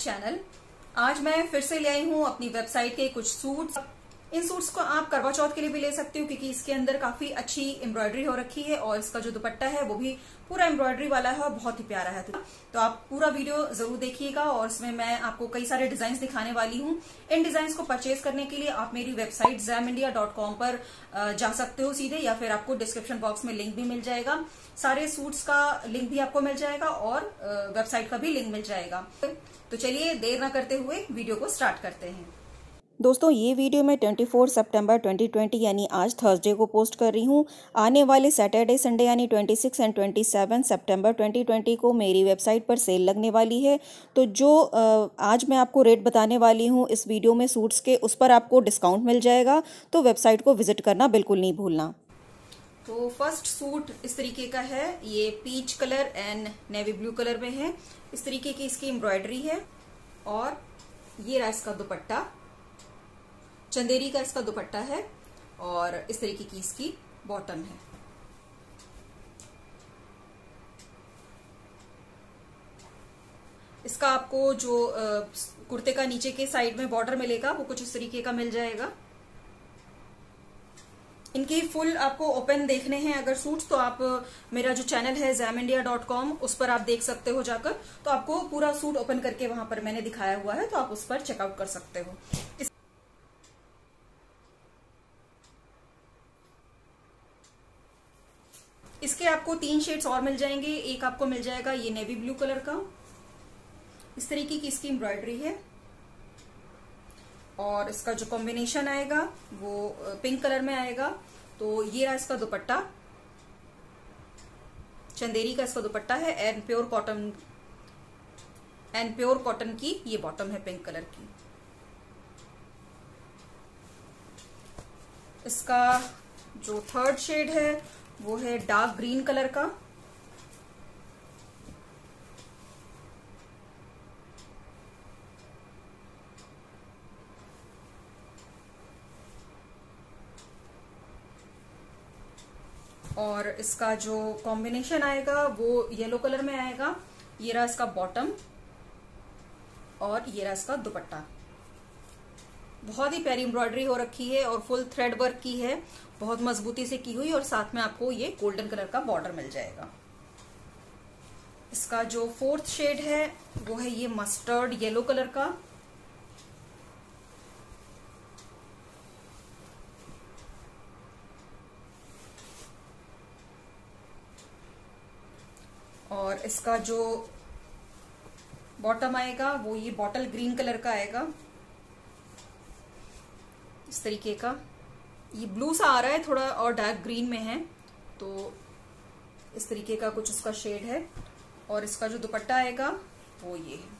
Channel. आज मैं फिर से ले आई हूँ अपनी वेबसाइट के कुछ सूट्स। इन सूट्स को आप करवा चौथ के लिए भी ले सकते हो क्योंकि इसके अंदर काफी अच्छी एम्ब्रॉयडरी हो रखी है और इसका जो दुपट्टा है वो भी पूरा एम्ब्रॉयडरी वाला है और बहुत ही प्यारा है। तो आप पूरा वीडियो जरूर देखिएगा और इसमें मैं आपको कई सारे डिजाइन दिखाने वाली हूँ। इन डिजाइन को परचेज करने के लिए आप मेरी वेबसाइट ZamIndia.com पर जा सकते हो सीधे, या फिर आपको डिस्क्रिप्शन बॉक्स में लिंक भी मिल जाएगा। सारे सूट्स का लिंक भी आपको मिल जाएगा और वेबसाइट का भी लिंक मिल जाएगा। तो चलिए देर न करते हुए वीडियो को स्टार्ट करते हैं। दोस्तों, ये वीडियो मैं 24 सितंबर 2020 यानी आज थर्सडे को पोस्ट कर रही हूँ। आने वाले सैटरडे संडे यानी 26 एंड 27 सितंबर 2020 को मेरी वेबसाइट पर सेल लगने वाली है। तो जो आज मैं आपको रेट बताने वाली हूँ इस वीडियो में सूट्स के, उस पर आपको डिस्काउंट मिल जाएगा। तो वेबसाइट को विजिट करना बिल्कुल नहीं भूलना। तो फर्स्ट सूट इस तरीके का है, ये peach colour and navy blue colour में है। इस तरीके की इसकी एम्ब्रॉयडरी है और ये रहा इसका दुपट्टा, चंदेरी का इसका दुपट्टा है और इस तरीके की इसकी बॉटम है। इसका आपको जो कुर्ते का नीचे के साइड में बॉर्डर मिलेगा वो कुछ इस तरीके का मिल जाएगा। इनकी फुल आपको ओपन देखने हैं अगर सूट्स तो आप मेरा जो चैनल है ZamIndia.com उस पर आप देख सकते हो जाकर। तो आपको पूरा सूट ओपन करके वहां पर मैंने दिखाया हुआ है, तो आप उस पर चेकआउट कर सकते हो। इसके आपको तीन शेड्स और मिल जाएंगे। एक आपको मिल जाएगा ये नेवी ब्लू कलर का, इस तरीके की इसकी एम्ब्रॉयडरी है और इसका जो कॉम्बिनेशन आएगा वो पिंक कलर में आएगा। तो ये रहा इसका दुपट्टा, चंदेरी का इसका दुपट्टा है एंड प्योर कॉटन की ये बॉटम है पिंक कलर की। इसका जो थर्ड शेड है वो है डार्क ग्रीन कलर का, और इसका जो कॉम्बिनेशन आएगा वो येलो कलर में आएगा। ये रहा इसका बॉटम और ये रहा इसका दुपट्टा। बहुत ही प्यारी एम्ब्रॉयडरी हो रखी है और फुल थ्रेड वर्क की है, बहुत मजबूती से की हुई, और साथ में आपको ये गोल्डन कलर का बॉर्डर मिल जाएगा। इसका जो फोर्थ शेड है वो है ये मस्टर्ड येलो कलर का, और इसका जो बॉटम आएगा वो ये बॉटल ग्रीन कलर का आएगा, इस तरीके का। ये ब्लू सा आ रहा है थोड़ा और डार्क ग्रीन में है, तो इस तरीके का कुछ उसका शेड है। और इसका जो दुपट्टा आएगा वो ये है।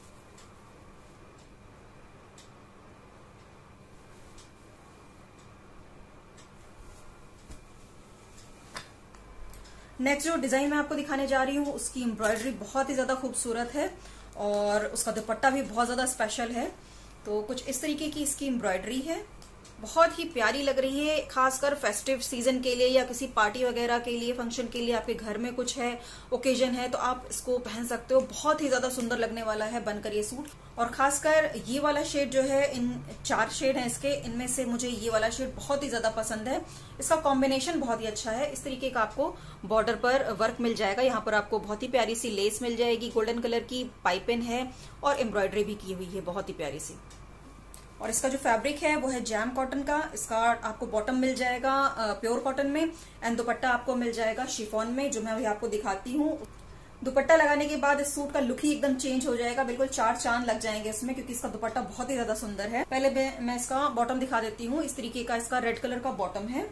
नेक्स्ट जो डिजाइन मैं आपको दिखाने जा रही हूँ उसकी एम्ब्रॉयडरी बहुत ही ज्यादा खूबसूरत है और उसका दुपट्टा भी बहुत ज्यादा स्पेशल है। तो कुछ इस तरीके की इसकी एम्ब्रॉयडरी है, बहुत ही प्यारी लग रही है। खासकर फेस्टिव सीजन के लिए या किसी पार्टी वगैरह के लिए, फंक्शन के लिए, आपके घर में कुछ है, ओकेजन है, तो आप इसको पहन सकते हो। बहुत ही ज्यादा सुंदर लगने वाला है बनकर ये सूट। और खासकर ये वाला शेड जो है, इन चार शेड हैं इसके, इनमें से मुझे ये वाला शेड बहुत ही ज्यादा पसंद है। इसका कॉम्बिनेशन बहुत ही अच्छा है। इस तरीके का आपको बॉर्डर पर वर्क मिल जाएगा। यहाँ पर आपको बहुत ही प्यारी सी लेस मिल जाएगी, गोल्डन कलर की पाइपिंग है और एम्ब्रॉयडरी भी की हुई है बहुत ही प्यारी सी। और इसका जो फैब्रिक है वो है जैम कॉटन का। इसका आपको बॉटम मिल जाएगा प्योर कॉटन में एंड दुपट्टा आपको मिल जाएगा शिफॉन में, जो मैं अभी आपको दिखाती हूँ। दुपट्टा लगाने के बाद इस सूट का लुक ही एकदम चेंज हो जाएगा, बिल्कुल चार चांद लग जाएंगे इसमें, क्योंकि इसका दुपट्टा बहुत ही ज्यादा सुंदर है। पहले मैं इसका बॉटम दिखा देती हूँ। इस तरीके का इसका रेड कलर का बॉटम है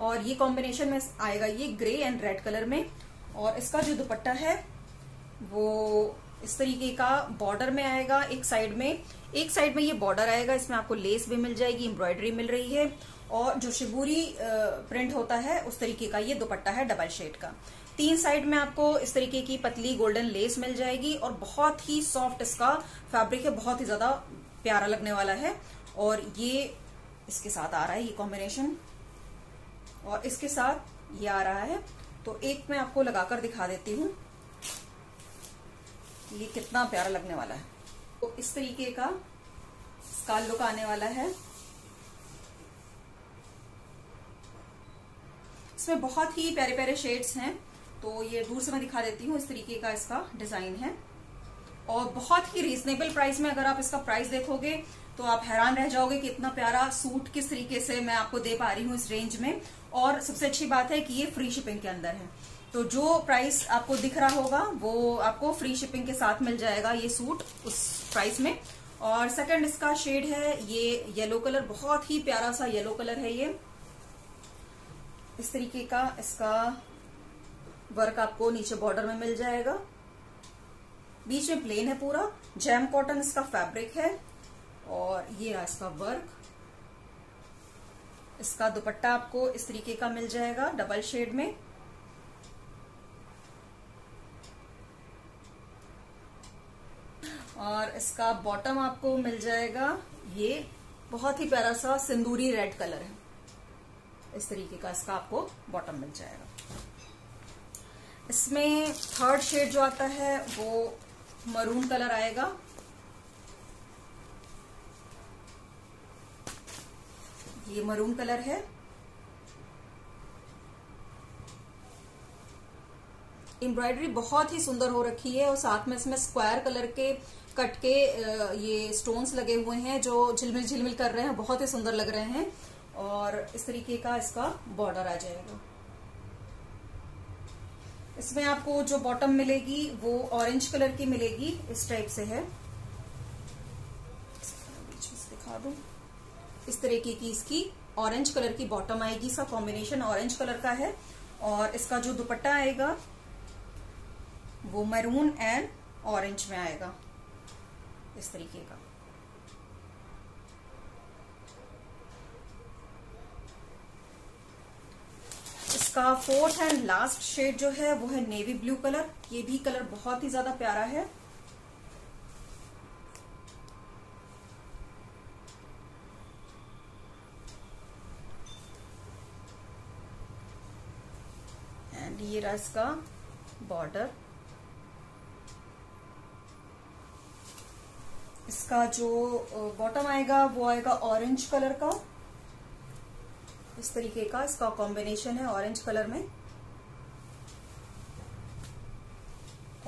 और ये कॉम्बिनेशन में आएगा ये ग्रे एंड रेड कलर में। और इसका जो दुपट्टा है वो इस तरीके का बॉर्डर में आएगा। एक साइड में ये बॉर्डर आएगा, इसमें आपको लेस भी मिल जाएगी, एम्ब्रॉयडरी मिल रही है, और जो शिबूरी प्रिंट होता है उस तरीके का ये दुपट्टा है डबल शेड का। तीन साइड में आपको इस तरीके की पतली गोल्डन लेस मिल जाएगी और बहुत ही सॉफ्ट इसका फैब्रिक है, बहुत ही ज्यादा प्यारा लगने वाला है। और ये इसके साथ आ रहा है ये कॉम्बिनेशन, और इसके साथ ये आ रहा है। तो एक मैं आपको लगाकर दिखा देती हूँ ये कितना प्यारा लगने वाला है। तो इस तरीके का इसका लुक आने वाला है। इसमें बहुत ही प्यारे प्यारे शेड्स हैं, तो ये दूर से मैं दिखा देती हूँ। इस तरीके का इसका डिजाइन है और बहुत ही रीजनेबल प्राइस में। अगर आप इसका प्राइस देखोगे तो आप हैरान रह जाओगे कि इतना प्यारा सूट किस तरीके से मैं आपको दे पा रही हूँ इस रेंज में। और सबसे अच्छी बात है कि ये फ्री शिपिंग के अंदर है, तो जो प्राइस आपको दिख रहा होगा वो आपको फ्री शिपिंग के साथ मिल जाएगा ये सूट उस प्राइस में। और सेकंड इसका शेड है ये येलो कलर, बहुत ही प्यारा सा येलो कलर है ये। इस तरीके का इसका वर्क आपको नीचे बॉर्डर में मिल जाएगा, बीच में प्लेन है पूरा। जैम कॉटन इसका फैब्रिक है और ये है इसका वर्क। इसका दुपट्टा आपको इस तरीके का मिल जाएगा डबल शेड में। और इसका बॉटम आपको मिल जाएगा, ये बहुत ही प्यारा सा सिंदूरी रेड कलर है। इस तरीके का इसका आपको बॉटम मिल जाएगा। इसमें थर्ड शेड जो आता है वो मरून कलर आएगा। ये मरून कलर है। एम्ब्रॉयडरी बहुत ही सुंदर हो रखी है और साथ में इसमें स्क्वायर कलर के कट के ये स्टोन्स लगे हुए हैं जो झिलमिल झिलमिल कर रहे हैं, बहुत ही सुंदर लग रहे हैं। और इस तरीके का इसका बॉर्डर आ जाएगा। इसमें आपको जो बॉटम मिलेगी वो ऑरेंज कलर की मिलेगी, इस टाइप से है। दिखा दूं, इस तरीके की इसकी ऑरेंज कलर की बॉटम आएगी। इसका कॉम्बिनेशन ऑरेंज कलर का है और इसका जो दुपट्टा आएगा वो मैरून एंड ऑरेंज में आएगा, इस तरीके का। इसका फोर्थ एंड लास्ट शेड जो है वो है नेवी ब्लू कलर। ये भी कलर बहुत ही ज्यादा प्यारा है। एंड ये रहा इसका बॉर्डर। इसका जो बॉटम आएगा वो आएगा ऑरेंज कलर का, इस तरीके का। इसका कॉम्बिनेशन है ऑरेंज कलर में।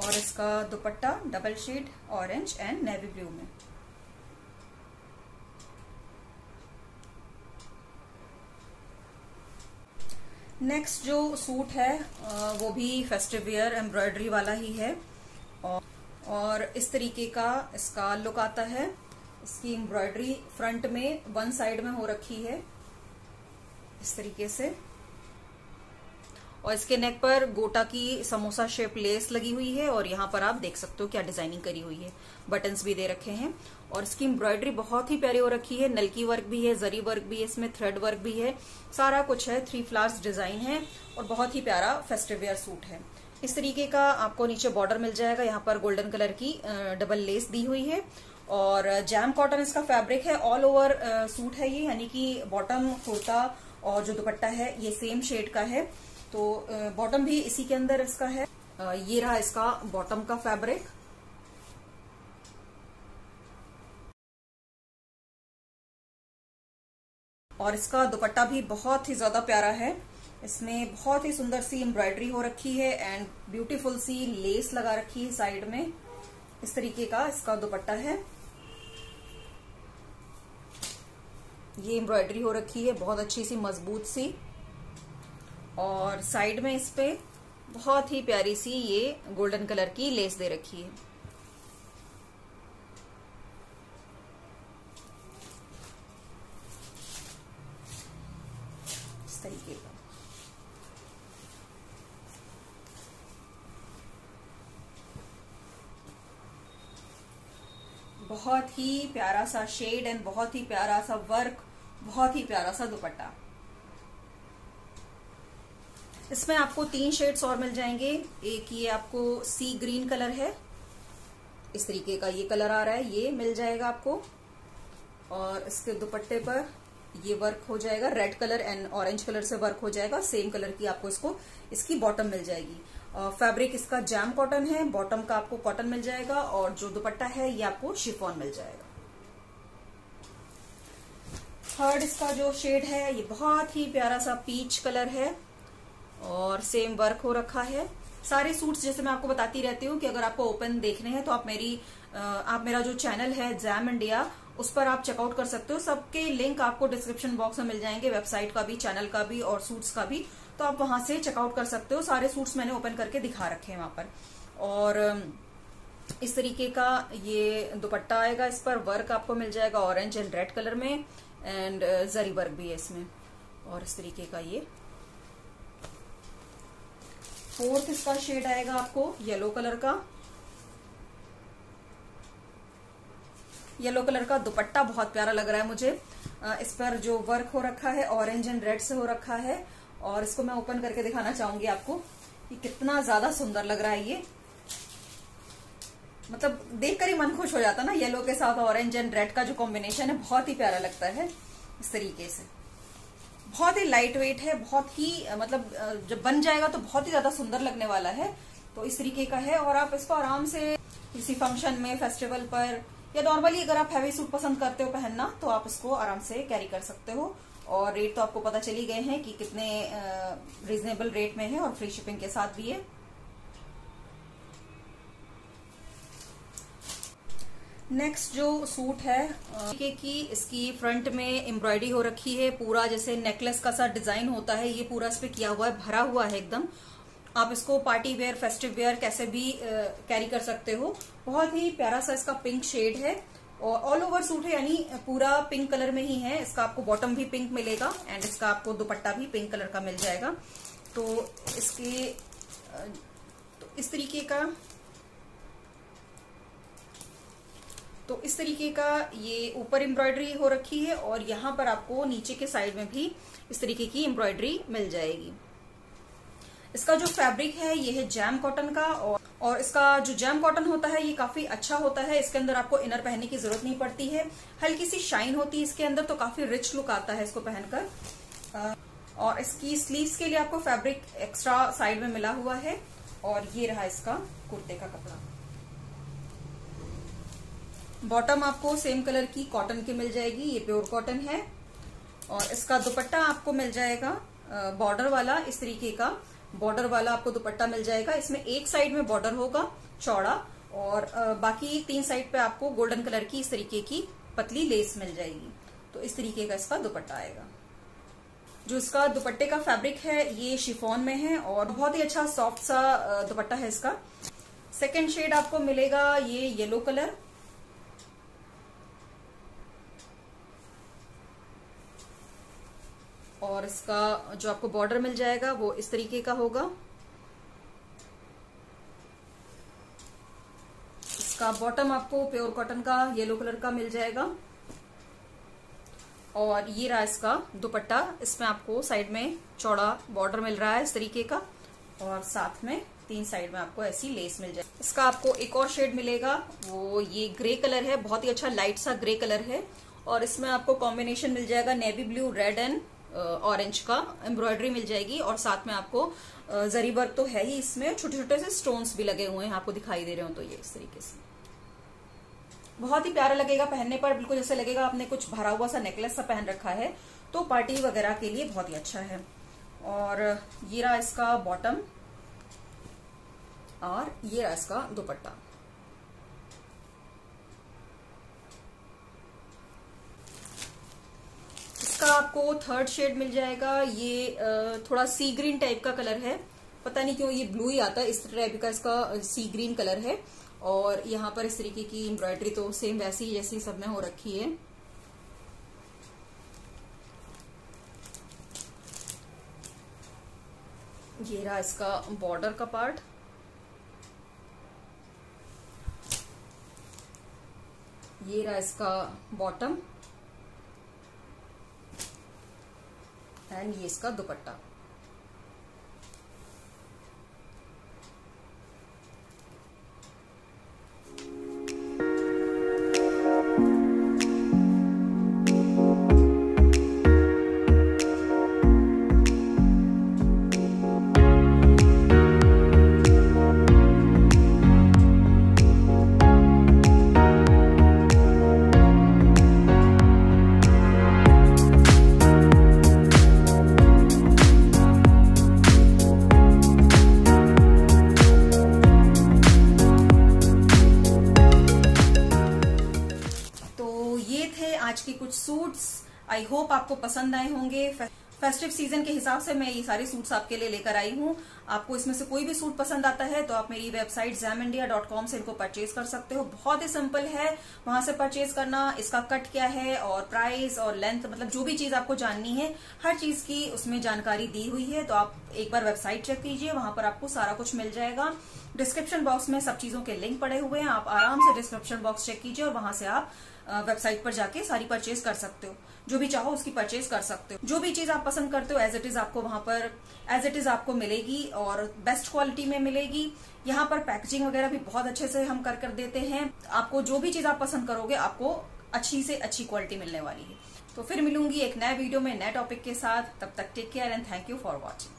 और इसका dupatta double shade orange and navy blue में। नेक्स्ट जो सूट है वो भी फेस्टिव वियर एम्ब्रॉयडरी वाला ही है और इस तरीके का इसका लुक आता है। इसकी एम्ब्रॉयडरी फ्रंट में वन साइड में हो रखी है इस तरीके से। और इसके नेक पर गोटा की समोसा शेप लेस लगी हुई है और यहाँ पर आप देख सकते हो क्या डिजाइनिंग करी हुई है। बटन्स भी दे रखे हैं और इसकी एम्ब्रॉयडरी बहुत ही प्यारी हो रखी है। नलकी वर्क भी है, जरी वर्क भी है, इसमें थ्रेड वर्क भी है, सारा कुछ है। थ्री फ्लावर्स डिजाइन है और बहुत ही प्यारा फेस्टिव वेयर सूट है। इस तरीके का आपको नीचे बॉर्डर मिल जाएगा। यहाँ पर गोल्डन कलर की डबल लेस दी हुई है और जैम कॉटन इसका फैब्रिक है। ऑल ओवर सूट है ये, यानी कि बॉटम, कुर्ता और जो दुपट्टा है ये सेम शेड का है। तो बॉटम भी इसी के अंदर इसका है। ये रहा इसका बॉटम का फैब्रिक। और इसका दुपट्टा भी बहुत ही ज्यादा प्यारा है। इसमें बहुत ही सुंदर सी एम्ब्रॉयडरी हो रखी है एंड ब्यूटीफुल सी लेस लगा रखी है साइड में। इस तरीके का इसका दुपट्टा है। ये एम्ब्रॉयडरी हो रखी है बहुत अच्छी सी, मजबूत सी। और साइड में इस पे बहुत ही प्यारी सी ये गोल्डन कलर की लेस दे रखी है। इस तरीके का बहुत ही प्यारा सा शेड एंड बहुत ही प्यारा सा वर्क, बहुत ही प्यारा सा दुपट्टा। इसमें आपको तीन शेड्स और मिल जाएंगे। एक ये आपको सी ग्रीन कलर है, इस तरीके का ये कलर आ रहा है, ये मिल जाएगा आपको। और इसके दुपट्टे पर ये वर्क हो जाएगा, red colour and orange colour से वर्क हो जाएगा। सेम कलर की आपको इसकी बॉटम मिल जाएगी। फैब्रिक इसका जैम कॉटन है, बॉटम का आपको कॉटन मिल जाएगा और जो दुपट्टा है ये आपको शिफॉन मिल जाएगा। थर्ड इसका जो शेड है ये बहुत ही प्यारा सा पीच कलर है और सेम वर्क हो रखा है। सारे सूट्स जैसे मैं आपको बताती रहती हूँ कि अगर आपको ओपन देखने हैं तो आप मेरा जो चैनल है जैम इंडिया उस पर आप चेकआउट कर सकते हो। सबके लिंक आपको डिस्क्रिप्शन बॉक्स में मिल जाएंगे, वेबसाइट का भी, चैनल का भी और सूट्स का भी, तो आप वहां से चेकआउट कर सकते हो। सारे सूट्स मैंने ओपन करके दिखा रखे हैं वहां पर। और इस तरीके का ये दुपट्टा आएगा, इस पर वर्क आपको मिल जाएगा ऑरेंज एंड रेड कलर में एंड जरी वर्क भी है इसमें और इस तरीके का ये। फोर्थ इसका शेड आएगा आपको येलो कलर का। येलो कलर का दुपट्टा बहुत प्यारा लग रहा है मुझे। इस पर जो वर्क हो रखा है ऑरेंज एंड रेड से हो रखा है और इसको मैं ओपन करके दिखाना चाहूंगी आपको, ये कितना ज्यादा सुंदर लग रहा है। ये मतलब देखकर ही मन खुश हो जाता है ना, येलो के साथ ऑरेंज एंड रेड का जो कॉम्बिनेशन है बहुत ही प्यारा लगता है। इस तरीके से बहुत ही लाइट वेट है, बहुत ही मतलब जब बन जाएगा तो बहुत ही ज्यादा सुंदर लगने वाला है। तो इस तरीके का है और आप इसको आराम से किसी फंक्शन में, फेस्टिवल पर या नॉर्मली अगर आप हैवी सूट पसंद करते हो पहनना तो आप इसको आराम से कैरी कर सकते हो। और रेट तो आपको पता चली गए हैं कि कितने रीजनेबल रेट में है और फ्री शिपिंग के साथ भी है। नेक्स्ट जो सूट है कि इसकी फ्रंट में एम्ब्रॉयडरी हो रखी है, पूरा जैसे नेकलेस का सा डिजाइन होता है ये पूरा इस पे किया हुआ है, भरा हुआ है एकदम। आप इसको पार्टी वेयर, फेस्टिव वेयर कैसे भी कैरी कर सकते हो। बहुत ही प्यारा सा इसका पिंक शेड है और ऑल ओवर सूट है यानी पूरा पिंक कलर में ही है। इसका आपको बॉटम भी पिंक मिलेगा एंड इसका आपको दुपट्टा भी पिंक कलर का मिल जाएगा। तो इस तरीके का ये ऊपर एम्ब्रॉयडरी हो रखी है और यहाँ पर आपको नीचे के साइड में भी इस तरीके की एम्ब्रॉयडरी मिल जाएगी। इसका जो फैब्रिक है ये है जैम कॉटन का और इसका जो जैम कॉटन होता है ये काफी अच्छा होता है। इसके अंदर आपको इनर पहनने की जरूरत नहीं पड़ती है, हल्की सी शाइन होती है इसके अंदर तो काफी रिच लुक आता है इसको पहनकर। और इसकी स्लीव्स के लिए आपको फैब्रिक एक्स्ट्रा साइड में मिला हुआ है और ये रहा इसका कुर्ते का कपड़ा। बॉटम आपको सेम कलर की कॉटन की मिल जाएगी, ये प्योर कॉटन है। और इसका दुपट्टा आपको मिल जाएगा बॉर्डर वाला, इस तरीके का बॉर्डर वाला आपको दुपट्टा मिल जाएगा। इसमें एक साइड में बॉर्डर होगा चौड़ा और बाकी तीन साइड पे आपको गोल्डन कलर की इस तरीके की पतली लेस मिल जाएगी। तो इस तरीके का इसका दुपट्टा आएगा। जो इसका दुपट्टे का फैब्रिक है ये शिफॉन में है और बहुत ही अच्छा सॉफ्ट सा दुपट्टा है इसका। सेकेंड शेड आपको मिलेगा ये येलो कलर। और इसका जो आपको बॉर्डर मिल जाएगा वो इस तरीके का होगा। इसका बॉटम आपको प्योर कॉटन का येलो कलर का मिल जाएगा और ये रहा इसका दुपट्टा। इसमें आपको साइड में चौड़ा बॉर्डर मिल रहा है इस तरीके का और साथ में तीन साइड में आपको ऐसी लेस मिल जाएगी। इसका आपको एक और शेड मिलेगा, वो ये ग्रे कलर है, बहुत ही अच्छा लाइट सा ग्रे कलर है। और इसमें आपको कॉम्बिनेशन मिल जाएगा navy blue, red and orange का एम्ब्रॉयडरी मिल जाएगी और साथ में आपको जरी वर्क तो है ही, इसमें छोटे छोटे से स्टोन्स भी लगे हुए हैं, आपको दिखाई दे रहे हो। तो ये इस तरीके से बहुत ही प्यारा लगेगा पहनने पर, बिल्कुल जैसे लगेगा आपने कुछ भरा हुआ सा नेकलेस सा पहन रखा है। तो पार्टी वगैरह के लिए बहुत ही अच्छा है। और ये रहा इसका बॉटम और ये रहा इसका दुपट्टा। इसका आपको थर्ड शेड मिल जाएगा, ये थोड़ा सी ग्रीन टाइप का कलर है, पता नहीं क्यों ये ब्लू ही आता है, इस टाइप का इसका सी ग्रीन कलर है। और यहाँ पर इस तरीके की एम्ब्रॉयडरी तो सेम वैसी ही जैसी सब में हो रखी है। ये रहा इसका बॉर्डर का पार्ट। ये रहा इसका बॉटम एंड ये इसका दुपट्टा। कुछ सूट्स। आई होप आपको पसंद आए होंगे। फेस्टिव सीजन के हिसाब से मैं ये सारे सूट्स आपके लिए लेकर आई हूँ। आपको इसमें से कोई भी सूट पसंद आता है तो आप मेरी वेबसाइट ZamIndia.com से इनको परचेज कर सकते हो। बहुत ही सिंपल है वहां से परचेज करना। इसका कट क्या है और प्राइस और लेंथ, मतलब जो भी चीज आपको जाननी है हर चीज की उसमें जानकारी दी हुई है। तो आप एक बार वेबसाइट चेक कीजिए, वहां पर आपको सारा कुछ मिल जाएगा। डिस्क्रिप्शन बॉक्स में सब चीजों के लिंक पड़े हुए हैं, आप आराम से डिस्क्रिप्शन बॉक्स चेक कीजिए और वहां से आप वेबसाइट पर जाके सारी परचेज कर सकते हो। जो भी चाहो उसकी परचेज कर सकते हो। जो भी चीज आप पसंद करते हो एज इट इज आपको मिलेगी और बेस्ट क्वालिटी में मिलेगी। यहाँ पर पैकेजिंग वगैरह भी बहुत अच्छे से हम कर देते हैं। आपको जो भी चीज आप पसंद करोगे आपको अच्छी से अच्छी क्वालिटी मिलने वाली है। तो फिर मिलूंगी एक नए वीडियो में नए टॉपिक के साथ। तब तक take care and thank you for watching.